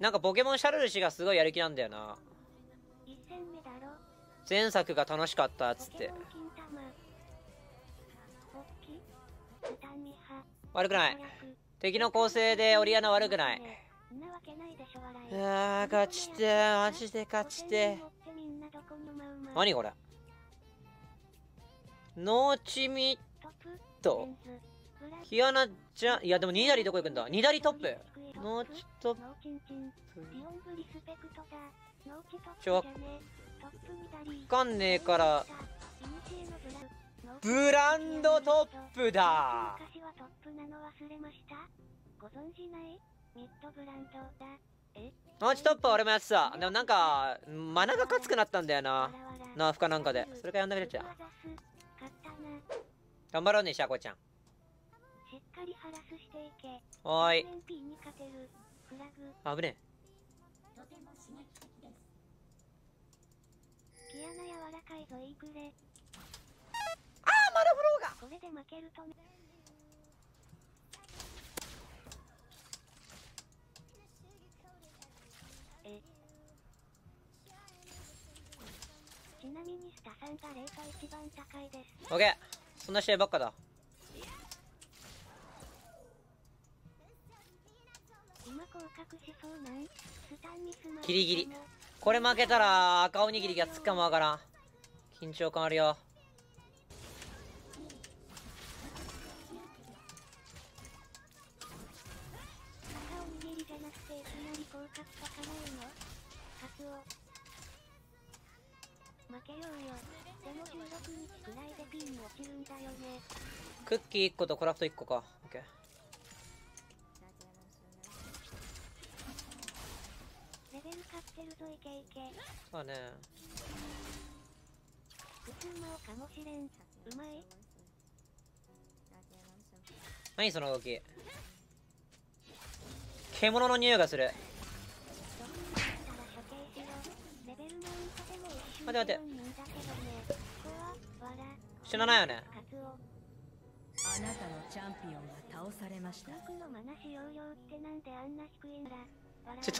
なんかポケモンシャルル氏がすごいやる気なんだよな。前作が楽しかったっつって。悪くない。敵の構成でオリアナ悪くない。ああ、勝ちてー、マジで勝ちてー。何これ。ノーチミット。ヒアナちゃん、いやでもニダリどこ行くんだ。ニダリトップ。ノーチトップ。ちょ、わかんねえから。ブランドトップだ。ノーチトップは俺もやってた。でもなんかマナがかつくなったんだよな。ナーフかなんかで。それからやんなくなっちゃう。頑張ろうねシャコちゃん。おーい。あぶねえ。ああマルフローがこれで負けるとね。ちなみにスタさんがレート一番高いです。オッケー、そんな試合ばっかだ。今降格しそうなんスタンミスマギリギリ。これ負けたら赤おにぎりがつくかもわからん。緊張感あるよ。クッキー1個とクラフト1個か。オッケー。そうね。何その動き。獣の匂いがする。待て待て。死なないよね。あなたのチャンピオンが倒されました。ち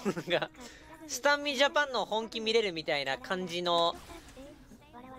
ょっとなんかスタンミジャパンの本気見れるみたいな感じの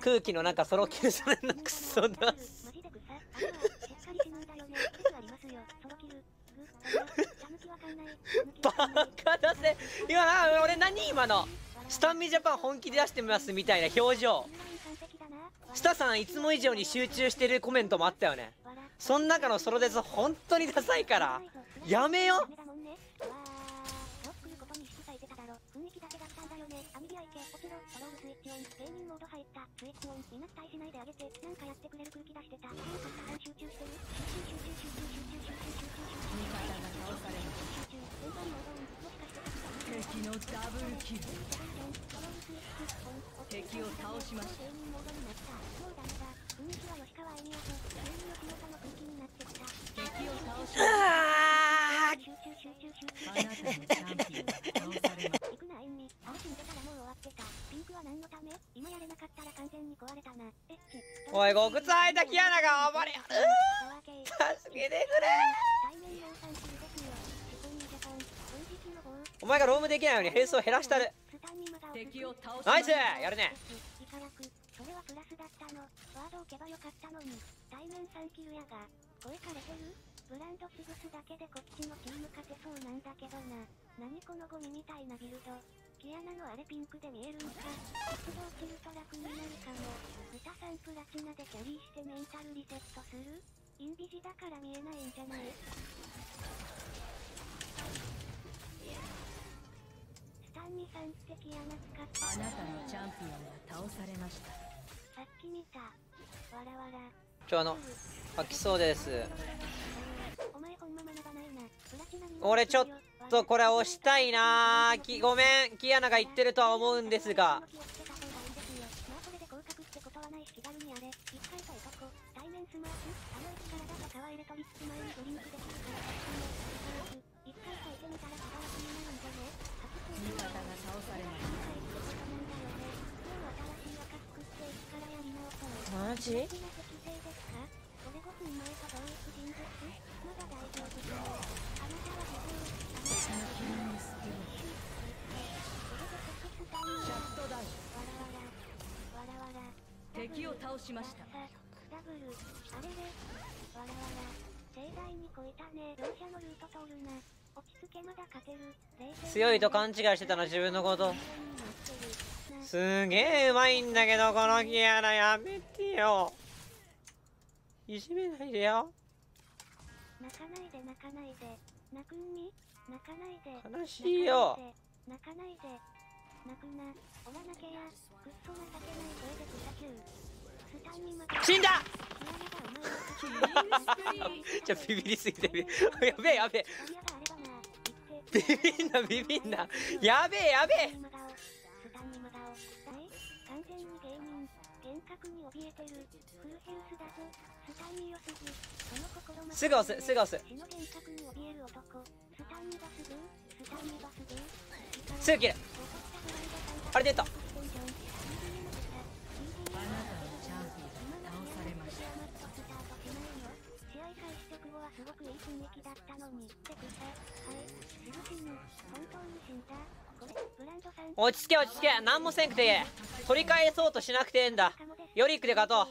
空気の中ソロキルされるのクソだ。バカだぜ今な。俺何今のスタンミジャパン本気で出してますみたいな表情。スタさんいつも以上に集中してるコメントもあったよね。その中のソロデス本当にダサいからやめよ。敵を倒しました。おい、ごくつはいたキアナが暴れ。助けてくれ。お前がロームできないように兵数を減らしたる。ナイスやるね。あなたのチャンピオンが倒されました。さっき見たわらわら。ちょ飽きそうです。俺ちょっとこれ押したいな。ごめんキアナが言ってるとは思うんですが、マジ？しました。ダブルあれれわらわら盛大に超えたね。両者のルート通るな。落ち着けまだ勝てる。強いと勘違いしてたの自分のこと。すげえうまいんだけどこのキアラやめてよ。いじめないでよ。泣かないで泣かないで泣くんに泣かないで悲しいよ。泣かないで泣くなおらなけやくっそ情けない声で草球スタンにまた死んだ。じゃビビりすぎてやべえやべえビビんなビビんなやべえやべえ。完全に芸人幻覚に怯えてる。フルヘルスだぞスタンに良すぎ。その心まですぐ押すすぐ押す。死の幻覚に怯える男スタンに出すぞスタンに出すぞすぐ切る。あれ出た。すごくいい雰囲気だったのにってくさ。落ち着け落ち着け。何もせんくてええ。取り返そうとしなくてええんだ。ヨリックで勝とう。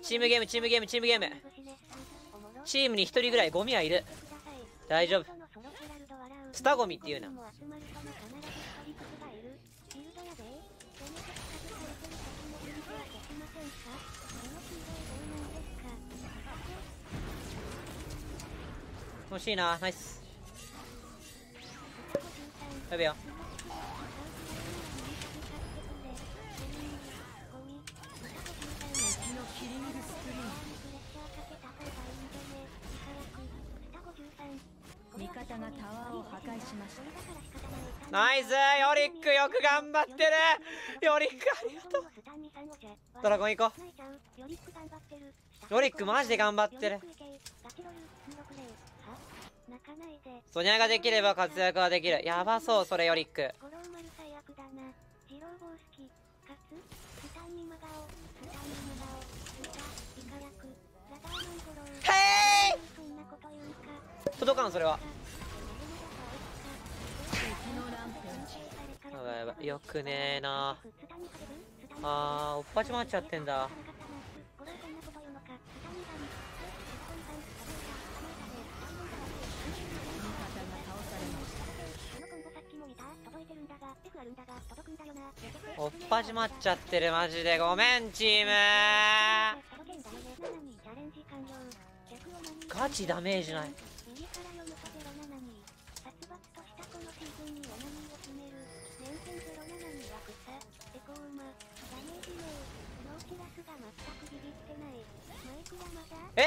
チームゲームチームゲームチームゲーム。チームに一人ぐらいゴミはいる。大丈夫。スタゴミっていうな。欲しいな。ナイス。やべよ。味方がタワーを破壊しました。ナイス。ヨリックよく頑張ってる。ヨリックありがとう。ドラゴン行こう。ヨリックマジで頑張ってる。ソニャができれば活躍はできる。やばそうそれヨリック。へー届かんそれは。やばいやばいよくねーなー。おっぱち回っちゃってんだ。おっぱじまっちゃってるマジでごめんチームー。ガチダメージない。え？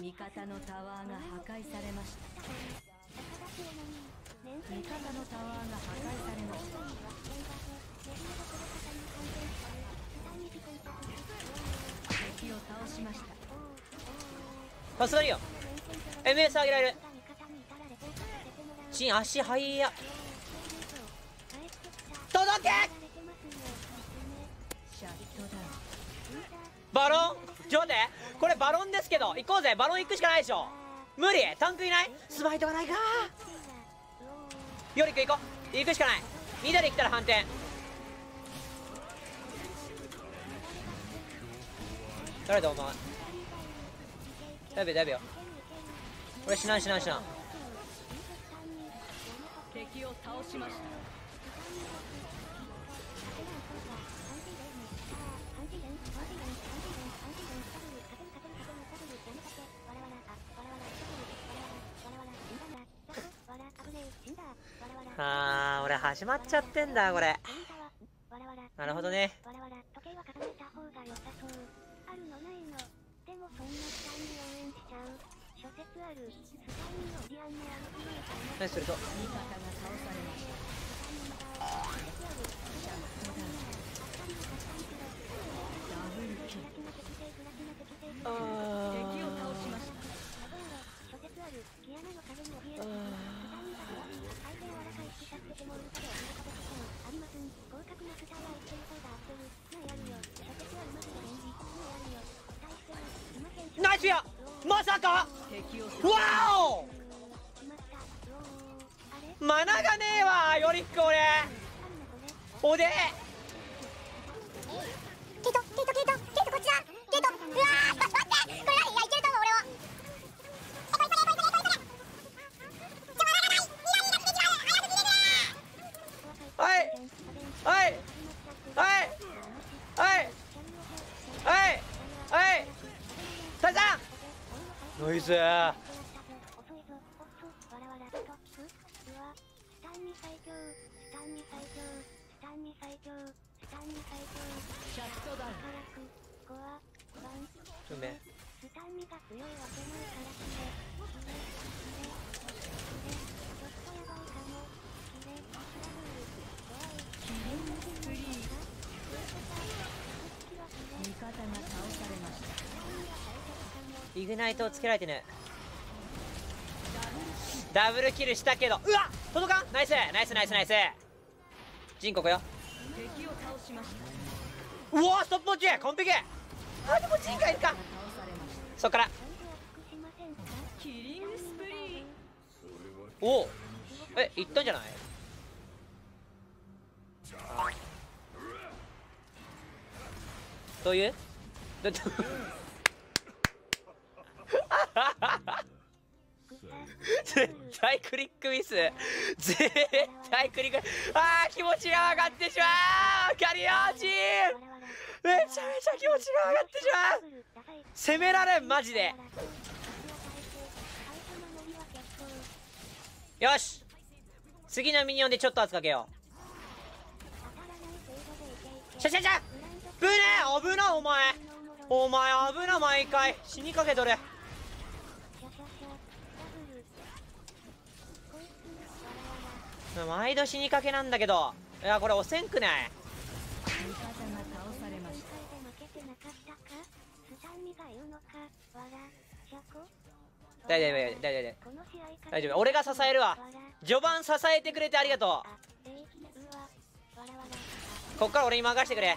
味方のタワーが破壊されました。味方のタワーが破壊されました。敵を倒しました。さすがによ MS 上げられる。チン足はいや届け。バロン上でこれバロンですけど行こうぜ。バロン行くしかないでしょ。無理タンクいないスマイトがないか。ヨリック行こう。行くしかない。緑来たら反転。誰だお前。だいぶだいぶよ。これ死なん死なん死なん。敵を倒しました。あー俺始まっちゃってんだこれ。なるほどね。何するとナイスや。まさかワオマナがねえわヨリック。俺おでーケイトこっちだ。ケイト、うわー待って、これ何、いやいけると思う。俺ははいタイさんナイスー。イグナイトをつけられてね。ダブルキルしたけど、うわっ届かん。ナイスジンここよ。うわーストップウォッチ完璧。あでもジンがいるか。そっからおおえいったんじゃない。どういうだって絶対クリックミス、絶対クリック、あー気持ちが上がってしまう。キャリアーチームめちゃめちゃ気持ちが上がってしまう。攻められんマジで。よし次のミニオンでちょっと圧かけよう。シャシャシャぶねえ危なお前危な、毎回死にかけとる。毎度死にかけなんだけど、いやこれおせんくない。大丈夫俺が支えるわ。序盤支えてくれてありがとう。こっから俺に任してくれ。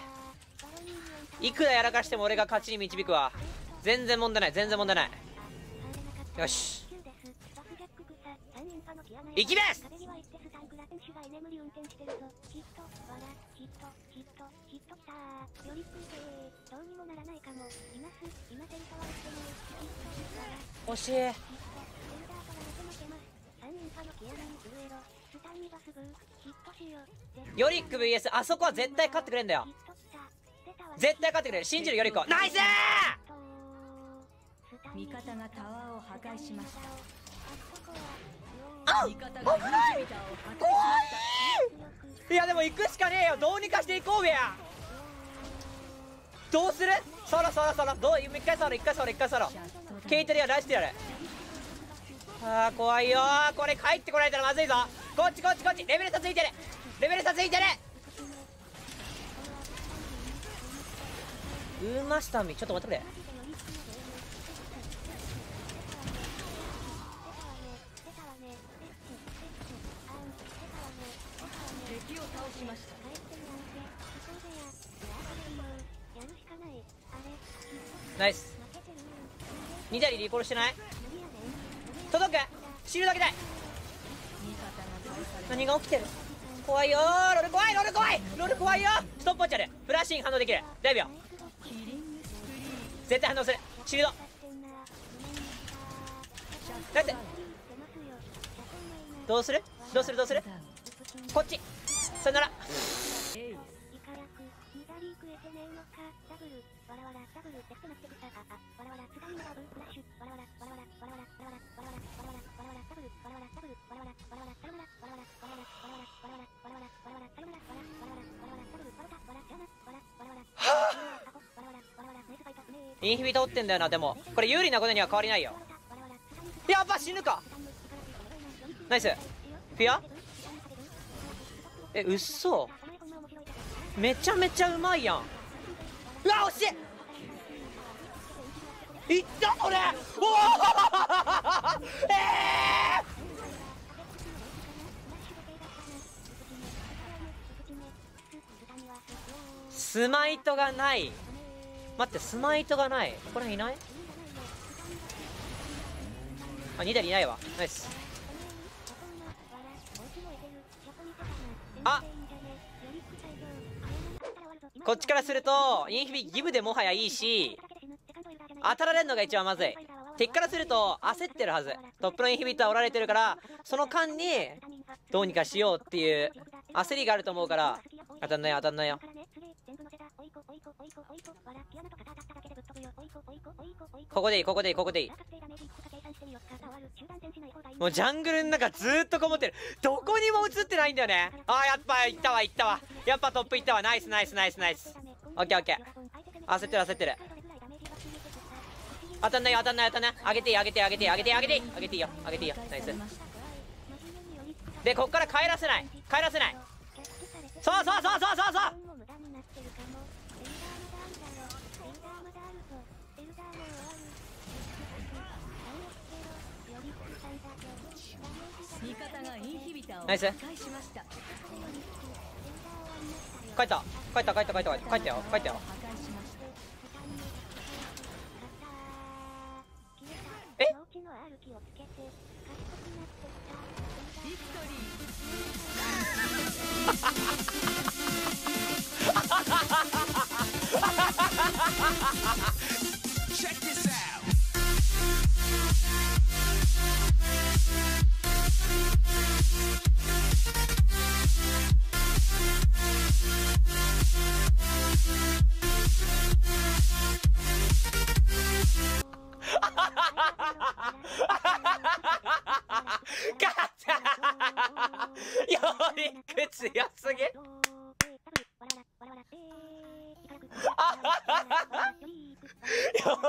いくらやらかしても俺が勝ちに導くわ。全然問題ない。よし行きます惜しい。ヨリック VS あそこは絶対勝ってくれんだよ。絶対勝ってくれる、信じるよりこ。ナイスー。味方がタワーを破壊しました。あっ危ない怖い。いやでも行くしかねえよ。どうにかしていこうべや。どうするそろどう一回そろケイトリア出してやる。あー怖いよー、これ帰ってこられたらまずいぞ。こっちレベル差ついてるウーマスタミちょっと待ってくれ。敵を倒しました。ナイス2台リコールしてない。届くシールドだけだい。何が起きてる。怖いよー、ロール怖いよー。ストップウォッチある、フラッシング反応できる。だいぶよ絶対反応する。シールドだってどうするこっちさよなら。インヒビ倒ってんだよな。でもこれ有利なことには変わりないよ。やっぱ死ぬか。ナイスフィア。えうっそめちゃめちゃうまいやん。うわ惜しい。いったそれ。おおスマイトがない。待ってスマイトがない。ここら辺いない。あ2台いないわ。ナイス。あこっちからするとインヒビギブでもはやいいし、当たられるのが一番まずい。敵からすると焦ってるはず。トップのインヒビットはおられてるから、その間にどうにかしようっていう焦りがあると思うから、当たんないよ当たんないよ。ここでいいここでいいここでいい。もうジャングルの中ずーっとこもってる。どこにも映ってないんだよね。あーやっぱいったわいったわ、やっぱトップいったわ。ナイスナイスナイスナイス。オッケーオッケー。焦ってる焦ってる。当たんないよ当たんない当たんない。上げていい上げていい上げていい上げていい上げていい上げていいよ上げていいよ。ナイス。でこっから帰らせない帰らせない。そうそうそうそうそうそう。ナイス。帰った帰った帰った帰った帰ったよ帰ったよ。え強すぎ。ヨ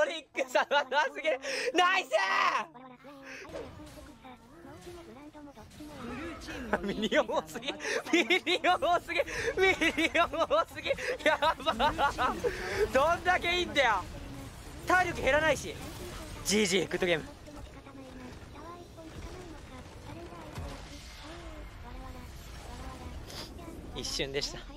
リックさまなすぎる。ナイス。ミニオン多すぎミニオン多すぎミニオン多すぎ。やばー。どんだけいいんだよ。体力減らないし。GG グッドゲーム。一瞬でした。